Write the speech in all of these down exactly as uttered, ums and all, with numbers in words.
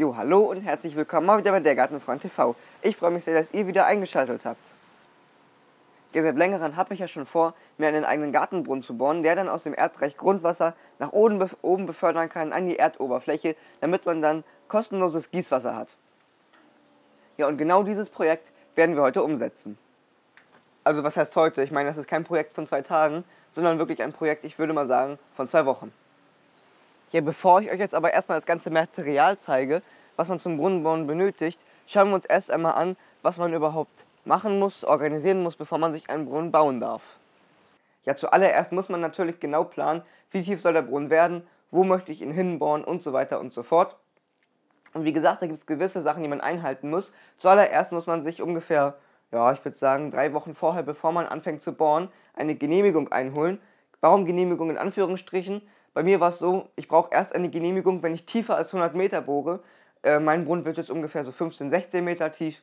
Jo, hallo und herzlich willkommen mal wieder bei der Gartenfreund T V. Ich freue mich sehr, dass ihr wieder eingeschaltet habt. Ja, seit längerem habe ich ja schon vor, mir einen eigenen Gartenbrunnen zu bohren, der dann aus dem Erdreich Grundwasser nach oben, bef oben befördern kann an die Erdoberfläche, damit man dann kostenloses Gießwasser hat. Ja, und genau dieses Projekt werden wir heute umsetzen. Also was heißt heute? Ich meine, das ist kein Projekt von zwei Tagen, sondern wirklich ein Projekt, ich würde mal sagen, von zwei Wochen. Ja, bevor ich euch jetzt aber erstmal das ganze Material zeige, was man zum Brunnenbohren benötigt, schauen wir uns erst einmal an, was man überhaupt machen muss, organisieren muss, bevor man sich einen Brunnen bauen darf. Ja, zuallererst muss man natürlich genau planen, wie tief soll der Brunnen werden, wo möchte ich ihn hinbohren und so weiter und so fort. Und wie gesagt, da gibt es gewisse Sachen, die man einhalten muss. Zuallererst muss man sich ungefähr, ja, ich würde sagen, drei Wochen vorher, bevor man anfängt zu bohren, eine Genehmigung einholen. Warum Genehmigung in Anführungsstrichen? Bei mir war es so, ich brauche erst eine Genehmigung, wenn ich tiefer als hundert Meter bohre. Äh, mein Brunnen wird jetzt ungefähr so fünfzehn, sechzehn Meter tief.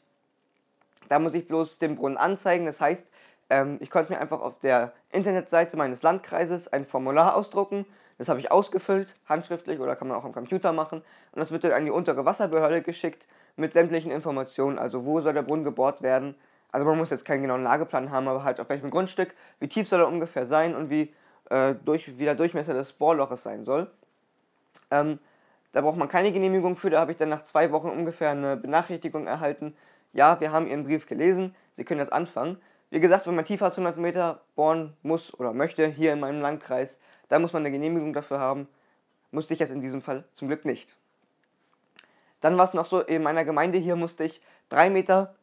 Da muss ich bloß den Brunnen anzeigen. Das heißt, ähm, ich konnte mir einfach auf der Internetseite meines Landkreises ein Formular ausdrucken. Das habe ich ausgefüllt, handschriftlich oder kann man auch am Computer machen. Und das wird dann an die untere Wasserbehörde geschickt mit sämtlichen Informationen. Also wo soll der Brunnen gebohrt werden? Also man muss jetzt keinen genauen Lageplan haben, aber halt auf welchem Grundstück, wie tief soll er ungefähr sein und wie... Durch, wie der Durchmesser des Bohrloches sein soll. Ähm, da braucht man keine Genehmigung für, da habe ich dann nach zwei Wochen ungefähr eine Benachrichtigung erhalten. Ja, wir haben Ihren Brief gelesen, Sie können jetzt anfangen. Wie gesagt, wenn man tiefer als hundert Meter bohren muss oder möchte, hier in meinem Landkreis, da muss man eine Genehmigung dafür haben. Musste ich jetzt in diesem Fall zum Glück nicht. Dann war es noch so, in meiner Gemeinde hier musste ich drei Meter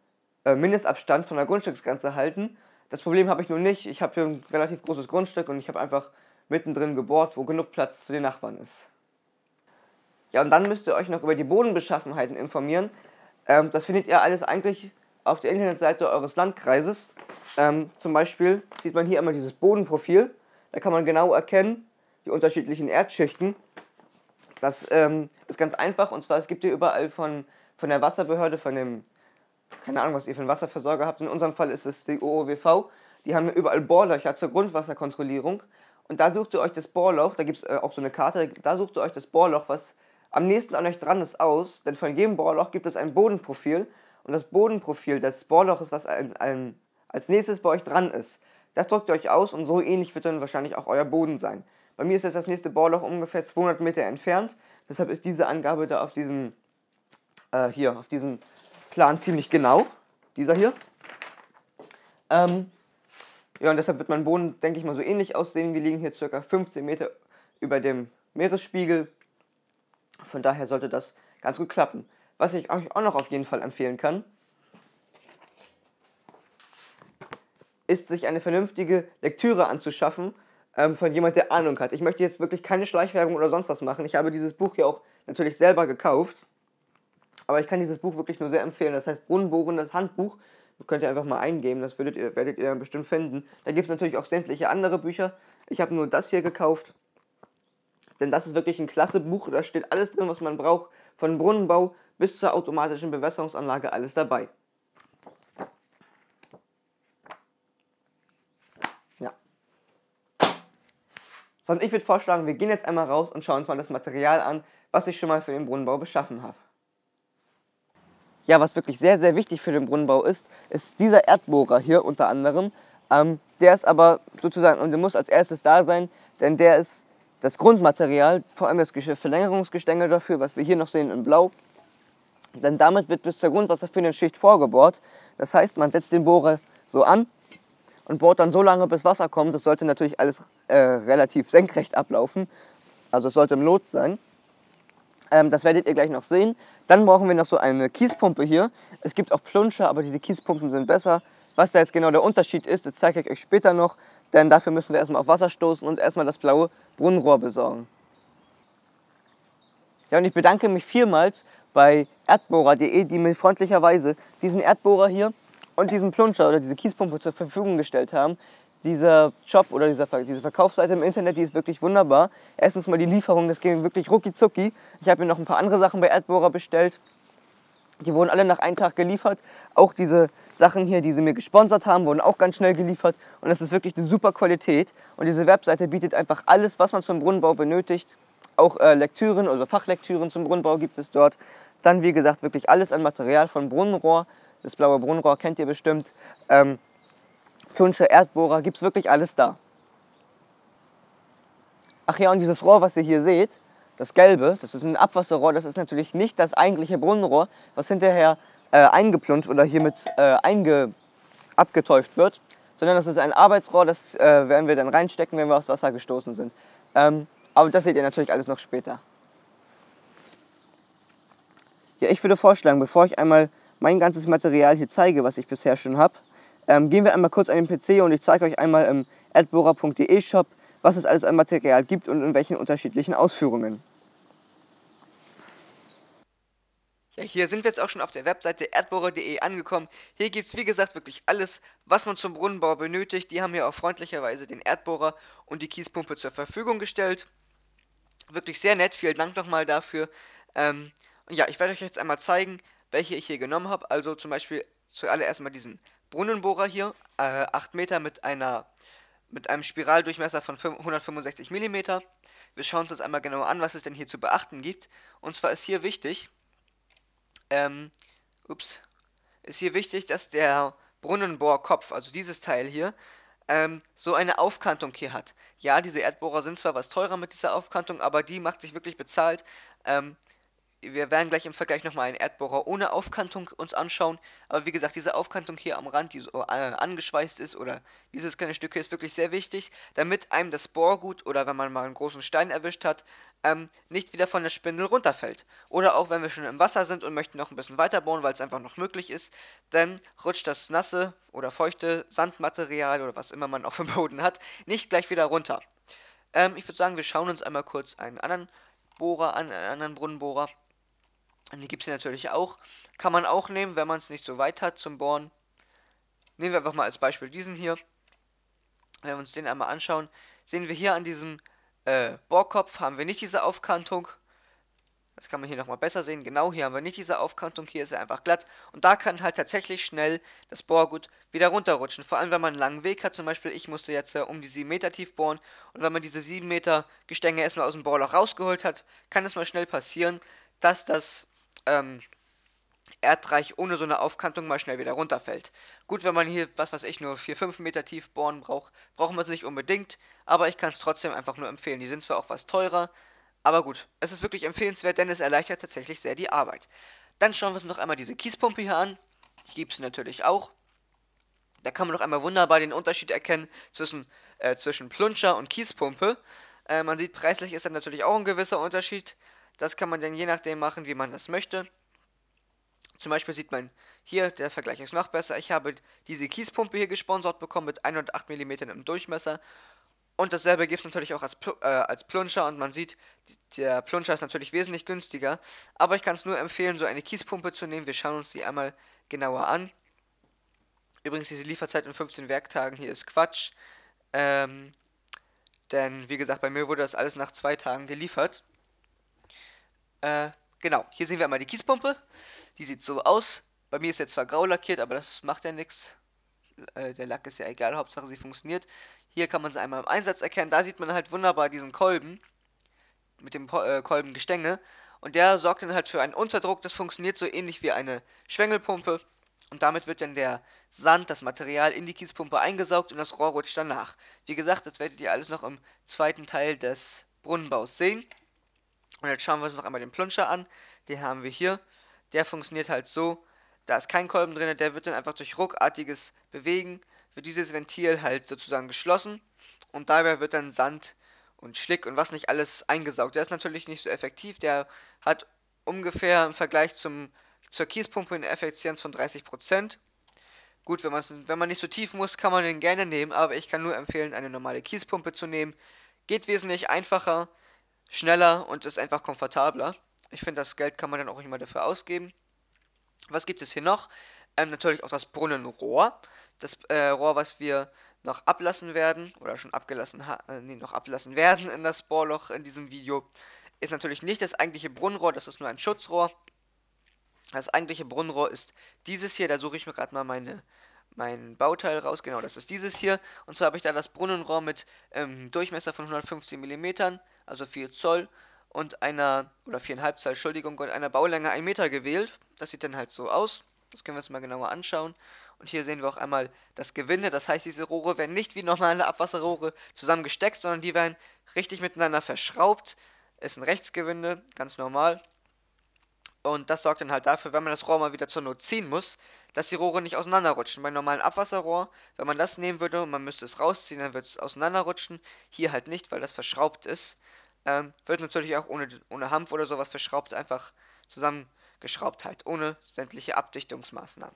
äh, Mindestabstand von der Grundstücksgrenze halten. Das Problem habe ich nun nicht. Ich habe hier ein relativ großes Grundstück und ich habe einfach mittendrin gebohrt, wo genug Platz zu den Nachbarn ist. Ja, und dann müsst ihr euch noch über die Bodenbeschaffenheiten informieren. Ähm, das findet ihr alles eigentlich auf der Internetseite eures Landkreises. Ähm, zum Beispiel sieht man hier immer dieses Bodenprofil. Da kann man genau erkennen, die unterschiedlichen Erdschichten. Das ähm, ist ganz einfach. Und zwar, es gibt hier überall von, von der Wasserbehörde, von dem... Keine Ahnung, was ihr für einen Wasserversorger habt. In unserem Fall ist es die O O W V. Die haben überall Bohrlöcher zur Grundwasserkontrollierung. Und da sucht ihr euch das Bohrloch, da gibt es auch so eine Karte, da sucht ihr euch das Bohrloch, was am nächsten an euch dran ist, aus. Denn von jedem Bohrloch gibt es ein Bodenprofil. Und das Bodenprofil des Bohrloches, was ein, ein, als nächstes bei euch dran ist, das drückt ihr euch aus und so ähnlich wird dann wahrscheinlich auch euer Boden sein. Bei mir ist jetzt das nächste Bohrloch ungefähr zweihundert Meter entfernt. Deshalb ist diese Angabe da auf diesem, äh, hier, auf diesem... Plan ziemlich genau, dieser hier. Ähm, ja, und deshalb wird mein Boden, denke ich mal, so ähnlich aussehen. Wir liegen hier ca. fünfzehn Meter über dem Meeresspiegel. Von daher sollte das ganz gut klappen. Was ich euch auch noch auf jeden Fall empfehlen kann, ist, sich eine vernünftige Lektüre anzuschaffen ähm, von jemand, der Ahnung hat. Ich möchte jetzt wirklich keine Schleichwerbung oder sonst was machen. Ich habe dieses Buch hier auch natürlich selber gekauft. Aber ich kann dieses Buch wirklich nur sehr empfehlen. Das heißt Brunnenbohren, das Handbuch. Das könnt ihr einfach mal eingeben, das werdet ihr, werdet ihr dann bestimmt finden. Da gibt es natürlich auch sämtliche andere Bücher. Ich habe nur das hier gekauft. Denn das ist wirklich ein klasse Buch. Da steht alles drin, was man braucht. Von Brunnenbau bis zur automatischen Bewässerungsanlage, alles dabei. Ja. Sondern ich würde vorschlagen, wir gehen jetzt einmal raus und schauen uns mal das Material an, was ich schon mal für den Brunnenbau beschaffen habe. Ja, was wirklich sehr, sehr wichtig für den Brunnenbau ist, ist dieser Erdbohrer hier unter anderem. Ähm, der ist aber sozusagen, und der muss als erstes da sein, denn der ist das Grundmaterial, vor allem das Verlängerungsgestänge dafür, was wir hier noch sehen in Blau. Denn damit wird bis zur grundwasserführenden Schicht vorgebohrt. Das heißt, man setzt den Bohrer so an und bohrt dann so lange, bis Wasser kommt. Das sollte natürlich alles äh, relativ senkrecht ablaufen, also es sollte im Lot sein. Das werdet ihr gleich noch sehen. Dann brauchen wir noch so eine Kiespumpe hier. Es gibt auch Plunscher, aber diese Kiespumpen sind besser. Was da jetzt genau der Unterschied ist, das zeige ich euch später noch. Denn dafür müssen wir erstmal auf Wasser stoßen und erstmal das blaue Brunnenrohr besorgen. Ja, und ich bedanke mich vielmals bei Erdbohrer punkt de, die mir freundlicherweise diesen Erdbohrer hier und diesen Plunscher oder diese Kiespumpe zur Verfügung gestellt haben. Dieser Shop oder diese Verkaufsseite im Internet, die ist wirklich wunderbar. Erstens mal die Lieferung, das ging wirklich rucki zucki. Ich habe mir noch ein paar andere Sachen bei Erdbohrer bestellt. Die wurden alle nach einem Tag geliefert. Auch diese Sachen hier, die sie mir gesponsert haben, wurden auch ganz schnell geliefert. Und das ist wirklich eine super Qualität. Und diese Webseite bietet einfach alles, was man zum Brunnenbau benötigt, Auch äh, Lektüren, also Fachlektüren zum Brunnenbau gibt es dort. Dann, wie gesagt, wirklich alles an Material von Brunnenrohr. Das blaue Brunnenrohr kennt ihr bestimmt. Ähm, Plünsche, Erdbohrer, gibt es wirklich alles da. Ach ja, und dieses Rohr, was ihr hier seht, das gelbe, das ist ein Abwasserrohr, das ist natürlich nicht das eigentliche Brunnenrohr, was hinterher äh, eingeplünscht oder hiermit äh, einge abgetäuft wird, sondern das ist ein Arbeitsrohr, das äh, werden wir dann reinstecken, wenn wir aufs Wasser gestoßen sind. Ähm, aber das seht ihr natürlich alles noch später. Ja, ich würde vorschlagen, bevor ich einmal mein ganzes Material hier zeige, was ich bisher schon habe, ähm, gehen wir einmal kurz an den P C und ich zeige euch einmal im Erdbohrer punkt de Shop, was es alles an Material gibt und in welchen unterschiedlichen Ausführungen. Ja, hier sind wir jetzt auch schon auf der Webseite Erdbohrer punkt de angekommen. Hier gibt es wie gesagt wirklich alles, was man zum Brunnenbau benötigt. Die haben hier auch freundlicherweise den Erdbohrer und die Kiespumpe zur Verfügung gestellt. Wirklich sehr nett, vielen Dank nochmal dafür. Ähm, ja, ich werde euch jetzt einmal zeigen, welche ich hier genommen habe. Also zum Beispiel zuallererst mal diesen Brunnenbohrer hier, äh, acht Meter mit einer... mit einem Spiraldurchmesser von hundertfünfundsechzig Millimeter. Wir schauen uns das einmal genau an, was es denn hier zu beachten gibt. Und zwar ist hier wichtig, ähm, ups, ist hier wichtig, dass der Brunnenbohrkopf, also dieses Teil hier, ähm, so eine Aufkantung hier hat. Ja, diese Erdbohrer sind zwar was teurer mit dieser Aufkantung, aber die macht sich wirklich bezahlt. Ähm, wir werden gleich im Vergleich nochmal einen Erdbohrer ohne Aufkantung uns anschauen, aber wie gesagt, diese Aufkantung hier am Rand, die so äh, angeschweißt ist, oder dieses kleine Stück hier, ist wirklich sehr wichtig, damit einem das Bohrgut oder wenn man mal einen großen Stein erwischt hat, ähm, nicht wieder von der Spindel runterfällt. Oder auch wenn wir schon im Wasser sind und möchten noch ein bisschen weiter bohren, weil es einfach noch möglich ist, dann rutscht das nasse oder feuchte Sandmaterial oder was immer man auf dem Boden hat, nicht gleich wieder runter. Ähm, ich würde sagen, wir schauen uns einmal kurz einen anderen Bohrer an, einen anderen Brunnenbohrer. Die gibt es hier natürlich auch. Kann man auch nehmen, wenn man es nicht so weit hat zum Bohren. Nehmen wir einfach mal als Beispiel diesen hier. Wenn wir uns den einmal anschauen, sehen wir hier an diesem äh, Bohrkopf haben wir nicht diese Aufkantung. Das kann man hier nochmal besser sehen. Genau, hier haben wir nicht diese Aufkantung. Hier ist er einfach glatt. Und da kann halt tatsächlich schnell das Bohrgut wieder runterrutschen. Vor allem, wenn man einen langen Weg hat. Zum Beispiel, ich musste jetzt äh, um die sieben Meter tief bohren. Und wenn man diese sieben Meter Gestänge erstmal aus dem Bohrloch rausgeholt hat, kann es mal schnell passieren, dass das... Ähm, Erdreich ohne so eine Aufkantung mal schnell wieder runterfällt. Gut, wenn man hier, was weiß ich, nur vier, fünf Meter tief bohren braucht, brauchen wir es nicht unbedingt, aber ich kann es trotzdem einfach nur empfehlen. Die sind zwar auch was teurer, aber gut, es ist wirklich empfehlenswert, denn es erleichtert tatsächlich sehr die Arbeit. Dann schauen wir uns noch einmal diese Kiespumpe hier an, die gibt es natürlich auch. Da kann man noch einmal wunderbar den Unterschied erkennen zwischen, äh, zwischen Plunscher und Kiespumpe. Äh, man sieht, preislich ist dann natürlich auch ein gewisser Unterschied. Das kann man dann je nachdem machen, wie man das möchte. Zum Beispiel sieht man hier, der Vergleich ist noch besser. Ich habe diese Kiespumpe hier gesponsert bekommen mit hundertacht Millimeter im Durchmesser. Und dasselbe gibt es natürlich auch als, äh, als Plunscher. Und man sieht, der Plunscher ist natürlich wesentlich günstiger. Aber ich kann es nur empfehlen, so eine Kiespumpe zu nehmen. Wir schauen uns die einmal genauer an. Übrigens, diese Lieferzeit in fünfzehn Werktagen hier ist Quatsch. Ähm, denn, wie gesagt, bei mir wurde das alles nach zwei Tagen geliefert. Genau, hier sehen wir einmal die Kiespumpe. Die sieht so aus. Bei mir ist jetzt zwar grau lackiert, aber das macht ja nichts. Äh, der Lack ist ja egal, Hauptsache sie funktioniert. Hier kann man sie einmal im Einsatz erkennen. Da sieht man halt wunderbar diesen Kolben mit dem äh, Kolbengestänge. Und der sorgt dann halt für einen Unterdruck. Das funktioniert so ähnlich wie eine Schwängelpumpe. Und damit wird dann der Sand, das Material in die Kiespumpe eingesaugt und das Rohr rutscht danach. Wie gesagt, das werdet ihr alles noch im zweiten Teil des Brunnenbaus sehen. Und jetzt schauen wir uns noch einmal den Plunscher an. Den haben wir hier. Der funktioniert halt so. Da ist kein Kolben drin. Der wird dann einfach durch ruckartiges Bewegen, wird dieses Ventil halt sozusagen geschlossen. Und dabei wird dann Sand und Schlick und was nicht alles eingesaugt. Der ist natürlich nicht so effektiv. Der hat ungefähr im Vergleich zum, zur Kiespumpe eine Effizienz von dreißig Prozent. Gut, wenn man, wenn man nicht so tief muss, kann man den gerne nehmen. Aber ich kann nur empfehlen, eine normale Kiespumpe zu nehmen. Geht wesentlich einfacher, schneller und ist einfach komfortabler. Ich finde, das Geld kann man dann auch nicht mal dafür ausgeben. Was gibt es hier noch? Ähm, natürlich auch das Brunnenrohr. Das äh, Rohr, was wir noch ablassen werden, oder schon abgelassen ha äh, nee, noch ablassen werden in das Bohrloch in diesem Video, ist natürlich nicht das eigentliche Brunnenrohr, das ist nur ein Schutzrohr. Das eigentliche Brunnenrohr ist dieses hier, da suche ich mir gerade mal meine... mein Bauteil raus, genau, das ist dieses hier. Und zwar habe ich da das Brunnenrohr mit ähm, Durchmesser von hundertfünfzehn Millimeter, also vier Zoll. und einer, oder viereinhalb Zoll, Entschuldigung, und einer Baulänge ein Meter gewählt. Das sieht dann halt so aus. Das können wir uns mal genauer anschauen. Und hier sehen wir auch einmal das Gewinde. Das heißt, diese Rohre werden nicht wie normale Abwasserrohre zusammengesteckt, sondern die werden richtig miteinander verschraubt. Ist ein Rechtsgewinde, ganz normal. Und das sorgt dann halt dafür, wenn man das Rohr mal wieder zur Not ziehen muss, dass die Rohre nicht auseinanderrutschen. Bei einem normalen Abwasserrohr, wenn man das nehmen würde und man müsste es rausziehen, dann würde es auseinanderrutschen. Hier halt nicht, weil das verschraubt ist. Ähm, wird natürlich auch ohne, ohne Hanf oder sowas verschraubt, einfach zusammengeschraubt halt, ohne sämtliche Abdichtungsmaßnahmen.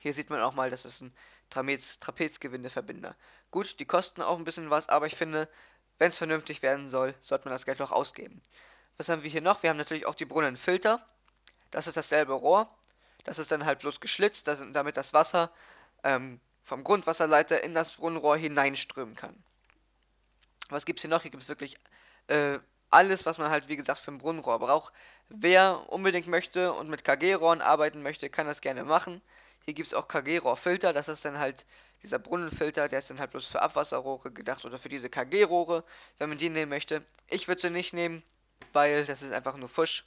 Hier sieht man auch mal, das ist ein Trapez, Trapezgewindeverbinder. Gut, die kosten auch ein bisschen was, aber ich finde, wenn es vernünftig werden soll, sollte man das Geld auch ausgeben. Was haben wir hier noch? Wir haben natürlich auch die Brunnenfilter. Das ist dasselbe Rohr. Das ist dann halt bloß geschlitzt, damit das Wasser ähm, vom Grundwasserleiter in das Brunnenrohr hineinströmen kann. Was gibt es hier noch? Hier gibt es wirklich äh, alles, was man halt, wie gesagt, für ein Brunnenrohr braucht. Wer unbedingt möchte und mit K G-Rohren arbeiten möchte, kann das gerne machen. Hier gibt es auch K G-Rohrfilter. Das ist dann halt dieser Brunnenfilter, der ist dann halt bloß für Abwasserrohre gedacht oder für diese K G-Rohre, wenn man die nehmen möchte. Ich würde sie nicht nehmen, weil das ist einfach nur Fusch.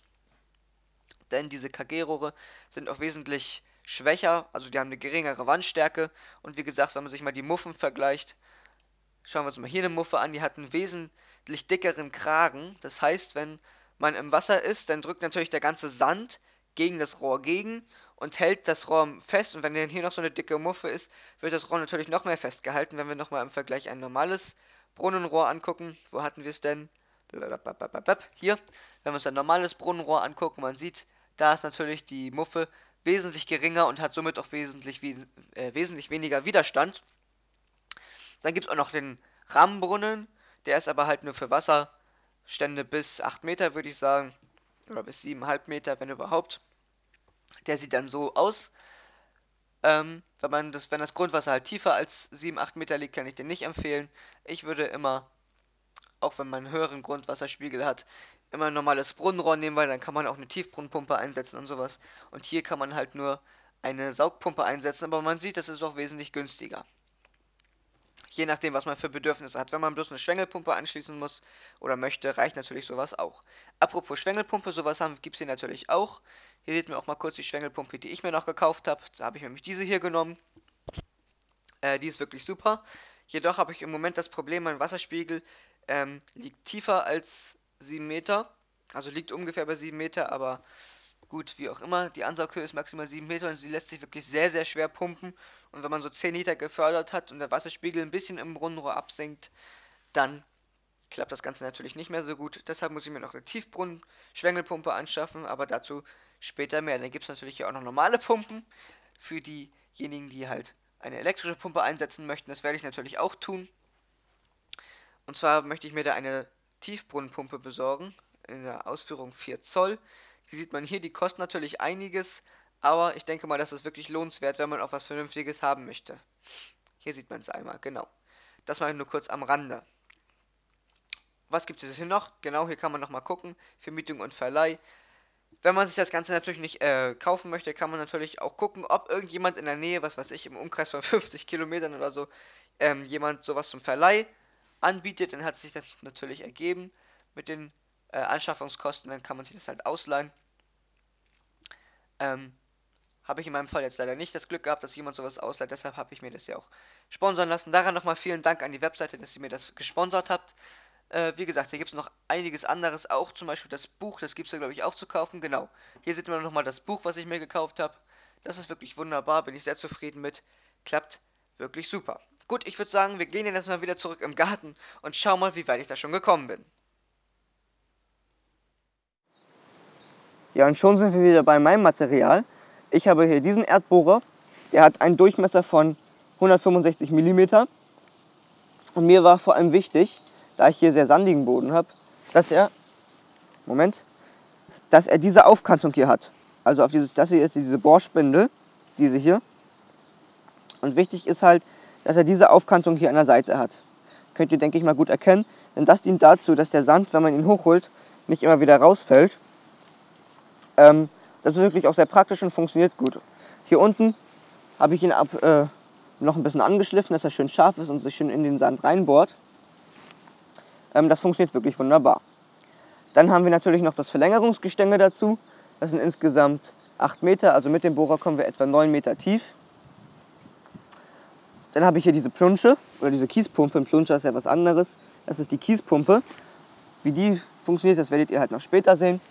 Denn diese K G-Rohre sind auch wesentlich schwächer, also die haben eine geringere Wandstärke. Und wie gesagt, wenn man sich mal die Muffen vergleicht, schauen wir uns mal hier eine Muffe an, die hat einen wesentlich dickeren Kragen. Das heißt, wenn man im Wasser ist, dann drückt natürlich der ganze Sand gegen das Rohr gegen und hält das Rohr fest. Und wenn dann hier noch so eine dicke Muffe ist, wird das Rohr natürlich noch mehr festgehalten. Wenn wir nochmal im Vergleich ein normales Brunnenrohr angucken, wo hatten wir es denn? Hier, wenn wir uns ein normales Brunnenrohr angucken, man sieht, da ist natürlich die Muffe wesentlich geringer und hat somit auch wesentlich, äh, wesentlich weniger Widerstand. Dann gibt es auch noch den Rahmenbrunnen, der ist aber halt nur für Wasserstände bis acht Meter, würde ich sagen, oder bis sieben Komma fünf Meter, wenn überhaupt. Der sieht dann so aus. Ähm, wenn, man das, wenn das Grundwasser halt tiefer als sieben, acht Meter liegt, kann ich den nicht empfehlen. Ich würde immer, auch wenn man einen höheren Grundwasserspiegel hat, immer ein normales Brunnenrohr nehmen, weil dann kann man auch eine Tiefbrunnenpumpe einsetzen und sowas. Und hier kann man halt nur eine Saugpumpe einsetzen, aber man sieht, das ist auch wesentlich günstiger. Je nachdem, was man für Bedürfnisse hat. Wenn man bloß eine Schwängelpumpe anschließen muss oder möchte, reicht natürlich sowas auch. Apropos Schwängelpumpe, sowas gibt es hier natürlich auch. Hier sieht man auch mal kurz die Schwängelpumpe, die ich mir noch gekauft habe. Da habe ich nämlich diese hier genommen. Äh, die ist wirklich super. Jedoch habe ich im Moment das Problem, mein Wasserspiegel ähm, liegt tiefer als sieben Meter. Also liegt ungefähr bei sieben Meter, aber gut, wie auch immer. Die Ansaughöhe ist maximal sieben Meter und sie lässt sich wirklich sehr, sehr schwer pumpen. Und wenn man so zehn Liter gefördert hat und der Wasserspiegel ein bisschen im Brunnenrohr absinkt, dann klappt das Ganze natürlich nicht mehr so gut. Deshalb muss ich mir noch eine Tiefbrunnen-Schwängelpumpe anschaffen, aber dazu später mehr. Dann gibt es natürlich hier auch noch normale Pumpen für diejenigen, die halt eine elektrische Pumpe einsetzen möchten. Das werde ich natürlich auch tun. Und zwar möchte ich mir da eine Tiefbrunnenpumpe besorgen, in der Ausführung vier Zoll. Wie sieht man hier, die kosten natürlich einiges, aber ich denke mal, das ist wirklich lohnenswert, wenn man auch was Vernünftiges haben möchte. Hier sieht man es einmal, genau. Das mal nur kurz am Rande. Was gibt es hier noch? Genau, hier kann man nochmal gucken, Vermietung und Verleih. Wenn man sich das Ganze natürlich nicht äh, kaufen möchte, kann man natürlich auch gucken, ob irgendjemand in der Nähe, was weiß ich, im Umkreis von fünfzig Kilometern oder so, ähm, jemand sowas zum Verleih anbietet. Dann hat sich das natürlich ergeben mit den Äh, Anschaffungskosten, dann kann man sich das halt ausleihen. Ähm, habe ich in meinem Fall jetzt leider nicht das Glück gehabt, dass jemand sowas ausleiht, deshalb habe ich mir das ja auch sponsern lassen. Daran nochmal vielen Dank an die Webseite, dass ihr mir das gesponsert habt. Äh, wie gesagt, hier gibt es noch einiges anderes, auch zum Beispiel das Buch, das gibt es ja glaube ich auch zu kaufen, genau. Hier sieht man nochmal das Buch, was ich mir gekauft habe. Das ist wirklich wunderbar, bin ich sehr zufrieden mit, klappt wirklich super. Gut, ich würde sagen, wir gehen jetzt mal wieder zurück im Garten und schauen mal, wie weit ich da schon gekommen bin. Ja, und schon sind wir wieder bei meinem Material. Ich habe hier diesen Erdbohrer, der hat einen Durchmesser von hundertfünfundsechzig Millimeter. Und mir war vor allem wichtig, da ich hier sehr sandigen Boden habe, dass er, Moment, dass er diese Aufkantung hier hat. Also auf dieses, das hier ist diese Bohrspindel, diese hier. Und wichtig ist halt, dass er diese Aufkantung hier an der Seite hat. Könnt ihr, denke ich mal, gut erkennen, denn das dient dazu, dass der Sand, wenn man ihn hochholt, nicht immer wieder rausfällt. Das ist wirklich auch sehr praktisch und funktioniert gut. Hier unten habe ich ihn ab, äh, noch ein bisschen angeschliffen, dass er schön scharf ist und sich schön in den Sand reinbohrt. Ähm, das funktioniert wirklich wunderbar. Dann haben wir natürlich noch das Verlängerungsgestänge dazu. Das sind insgesamt acht Meter, also mit dem Bohrer kommen wir etwa neun Meter tief. Dann habe ich hier diese Plunsche oder diese Kiespumpe. Ein Plunscher ist ja was anderes. Das ist die Kiespumpe. Wie die funktioniert, das werdet ihr halt noch später sehen.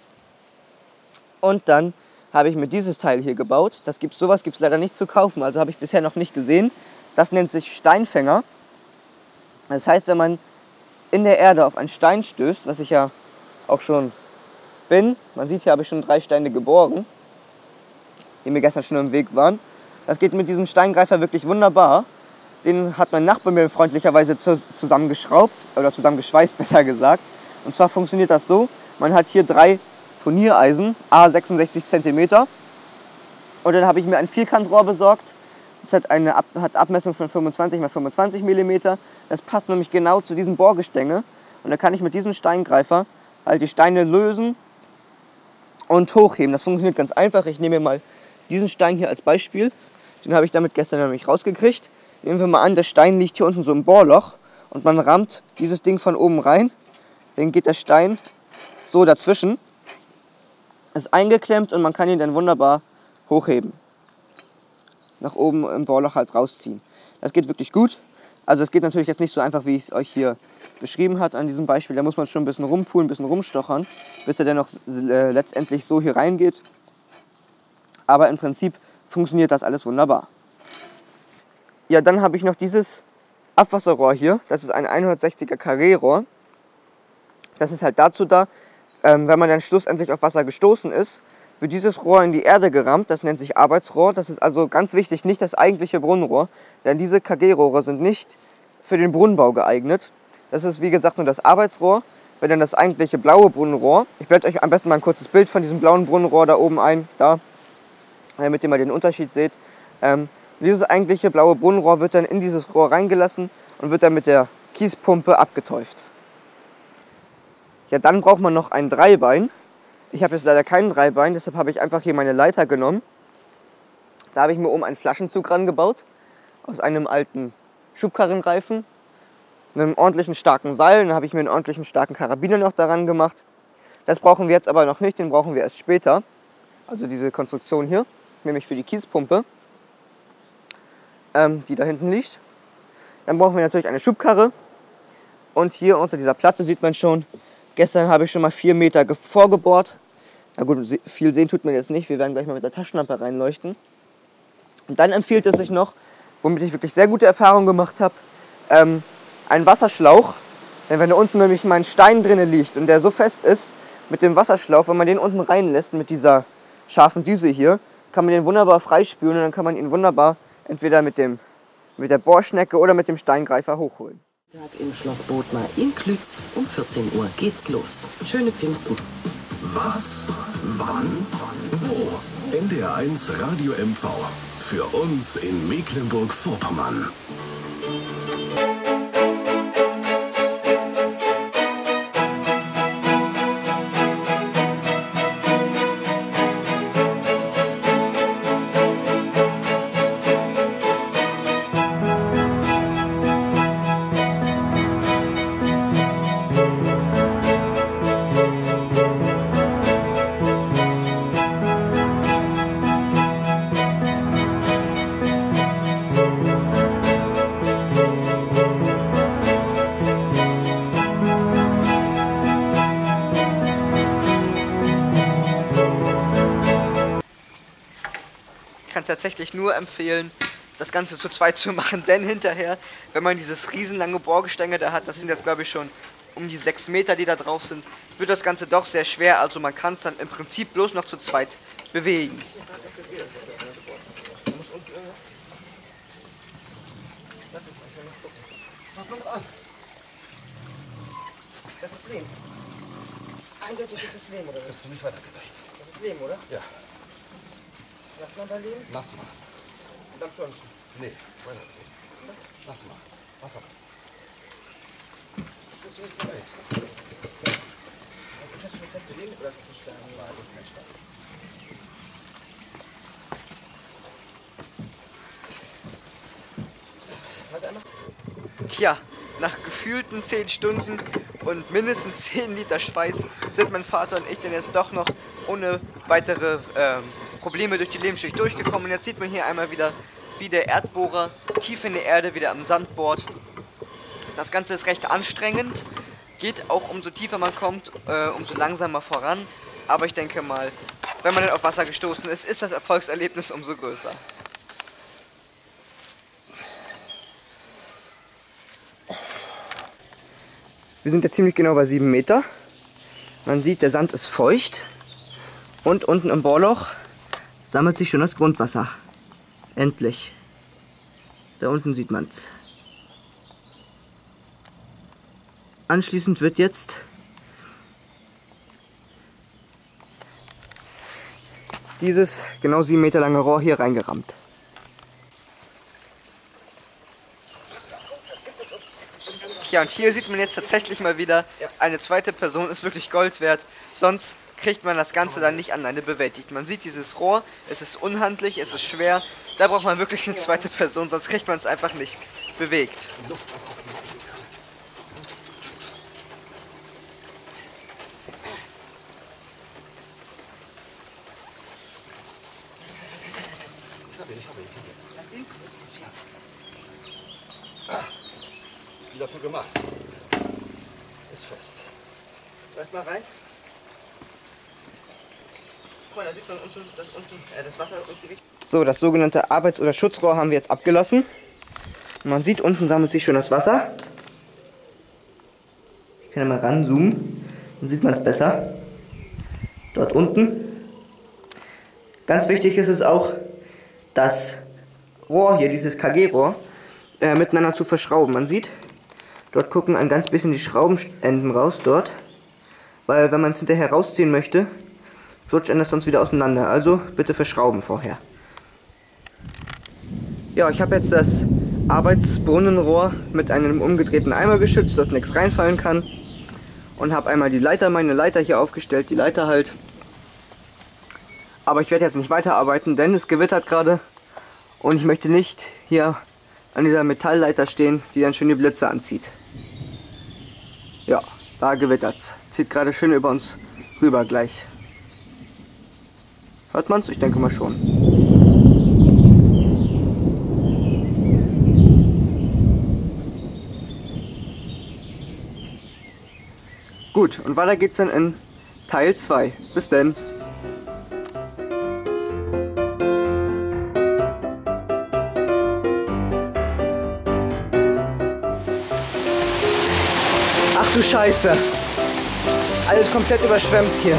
Und dann habe ich mir dieses Teil hier gebaut. Das gibt's, sowas gibt es leider nicht zu kaufen, also habe ich bisher noch nicht gesehen. Das nennt sich Steinfänger. Das heißt, wenn man in der Erde auf einen Stein stößt, was ich ja auch schon bin, man sieht, hier habe ich schon drei Steine geborgen, die mir gestern schon im Weg waren. Das geht mit diesem Steingreifer wirklich wunderbar. Den hat mein Nachbar mir freundlicherweise zusammengeschraubt, oder zusammengeschweißt besser gesagt. Und zwar funktioniert das so, man hat hier drei Furniereisen, a sechsundsechzig Zentimeter. Und dann habe ich mir ein Vierkantrohr besorgt. Das hat eine Ab hat Abmessung von fünfundzwanzig mal fünfundzwanzig Millimeter. Das passt nämlich genau zu diesem Bohrgestänge. Und da kann ich mit diesem Steingreifer halt die Steine lösen und hochheben. Das funktioniert ganz einfach. Ich nehme mir mal diesen Stein hier als Beispiel. Den habe ich damit gestern nämlich rausgekriegt. Nehmen wir mal an, der Stein liegt hier unten so im Bohrloch und man rammt dieses Ding von oben rein. Dann geht der Stein so dazwischen, ist eingeklemmt und man kann ihn dann wunderbar hochheben. Nach oben im Bohrloch halt rausziehen. Das geht wirklich gut. Also es geht natürlich jetzt nicht so einfach, wie ich es euch hier beschrieben habe an diesem Beispiel. Da muss man schon ein bisschen rumpulen, ein bisschen rumstochern, bis er dann noch äh, letztendlich so hier reingeht. Aber im Prinzip funktioniert das alles wunderbar. Ja, dann habe ich noch dieses Abwasserrohr hier. Das ist ein hundertsechziger Carré-Rohr. Das ist halt dazu da, ähm, wenn man dann schlussendlich auf Wasser gestoßen ist, wird dieses Rohr in die Erde gerammt. Das nennt sich Arbeitsrohr. Das ist also ganz wichtig, nicht das eigentliche Brunnenrohr. Denn diese K G-Rohre sind nicht für den Brunnenbau geeignet. Das ist wie gesagt nur das Arbeitsrohr. Wenn dann das eigentliche blaue Brunnenrohr, ich blende euch am besten mal ein kurzes Bild von diesem blauen Brunnenrohr da oben ein, da, damit ihr mal den Unterschied seht. Ähm, dieses eigentliche blaue Brunnenrohr wird dann in dieses Rohr reingelassen und wird dann mit der Kiespumpe abgeteuft. Ja, dann braucht man noch ein Dreibein. Ich habe jetzt leider kein Dreibein, deshalb habe ich einfach hier meine Leiter genommen. Da habe ich mir oben einen Flaschenzug rangebaut, aus einem alten Schubkarrenreifen, einem ordentlichen starken Seil, dann habe ich mir einen ordentlichen starken Karabiner noch daran gemacht. Das brauchen wir jetzt aber noch nicht, den brauchen wir erst später. Also diese Konstruktion hier, nämlich für die Kiespumpe, ähm, die da hinten liegt. Dann brauchen wir natürlich eine Schubkarre und hier unter dieser Platte sieht man schon, gestern habe ich schon mal vier Meter vorgebohrt. Na gut, viel sehen tut man jetzt nicht. Wir werden gleich mal mit der Taschenlampe reinleuchten. Und dann empfiehlt es sich noch, womit ich wirklich sehr gute Erfahrungen gemacht habe, ähm, einen Wasserschlauch. Denn wenn da unten nämlich mein Stein drin liegt und der so fest ist, mit dem Wasserschlauch, wenn man den unten reinlässt mit dieser scharfen Düse hier, kann man den wunderbar freispülen und dann kann man ihn wunderbar entweder mit, dem, mit der Bohrschnecke oder mit dem Steingreifer hochholen. Tag im Schloss Bodmer in Klütz. Um vierzehn Uhr geht's los. Schöne Pfingsten. Was? Wann? Wo? N D R eins Radio M V. Für uns in Mecklenburg-Vorpommern. Tatsächlich nur empfehlen, das Ganze zu zweit zu machen, denn hinterher, wenn man dieses riesenlange Bohrgestänge da hat, das sind jetzt glaube ich schon um die sechs Meter, die da drauf sind, wird das Ganze doch sehr schwer, also man kann es dann im Prinzip bloß noch zu zweit bewegen. Das ist Lehm. Eindeutig ist es Lehm, oder? Das ist nicht weitergereicht. Das ist Lehm, oder? Ja. Lass mal da Lehm? Lass mal. Und dann plunschen? Nee, weiter. Lass mal. Wasser. Das ist nicht bereit. Was ist das für eine feste Lehm oder ist das ein Stein? Nein, das ist kein Stein. Warte einmal. Tja, nach gefühlten zehn Stunden und mindestens zehn Liter Schweiß sind mein Vater und ich denn jetzt doch noch ohne weitere ähm, Probleme durch die Lebensschicht durchgekommen. Und jetzt sieht man hier einmal wieder, wie der Erdbohrer tief in der Erde wieder am Sand bohrt. Das Ganze ist recht anstrengend, geht auch umso tiefer man kommt, äh, umso langsamer voran. Aber ich denke mal, wenn man dann auf Wasser gestoßen ist, ist das Erfolgserlebnis umso größer. Wir sind jetzt ziemlich genau bei sieben Meter. Man sieht, der Sand ist feucht und unten im Bohrloch sammelt sich schon das Grundwasser. Endlich. Da unten sieht man es. Anschließend wird jetzt dieses genau sieben Meter lange Rohr hier reingerammt. Ja, und hier sieht man jetzt tatsächlich mal wieder, eine zweite Person ist wirklich Gold wert, sonst kriegt man das Ganze dann nicht alleine bewältigt. Man sieht dieses Rohr, es ist unhandlich, es ist schwer, da braucht man wirklich eine zweite Person, sonst kriegt man es einfach nicht bewegt. Dafür gemacht. Ist fest. Lass mal rein. Guck mal, da sieht man unten, das, unten, äh, das Wasser unten. So, das sogenannte Arbeits- oder Schutzrohr haben wir jetzt abgelassen. Man sieht, unten sammelt sich schon das Wasser. Ich kann ja mal ranzoomen, dann sieht man es besser. Dort unten. Ganz wichtig ist es auch, das Rohr hier, dieses K G-Rohr, äh, miteinander zu verschrauben. Man sieht, dort gucken ein ganz bisschen die Schraubenenden raus, dort. Weil wenn man es hinterher rausziehen möchte, flutscht das sonst wieder auseinander. Also bitte verschrauben vorher. Ja, ich habe jetzt das Arbeitsbrunnenrohr mit einem umgedrehten Eimer geschützt, dass nichts reinfallen kann. Und habe einmal die Leiter, meine Leiter hier aufgestellt, die Leiter halt. Aber ich werde jetzt nicht weiterarbeiten, denn es gewittert gerade. Und ich möchte nicht hier an dieser Metallleiter stehen, die dann schön die Blitze anzieht. Ja, da gewittert's. Zieht gerade schön über uns rüber gleich. Hört man's? Ich denke mal schon. Gut, und weiter geht's dann in Teil zwei. Bis denn. Scheiße. Alles komplett überschwemmt hier.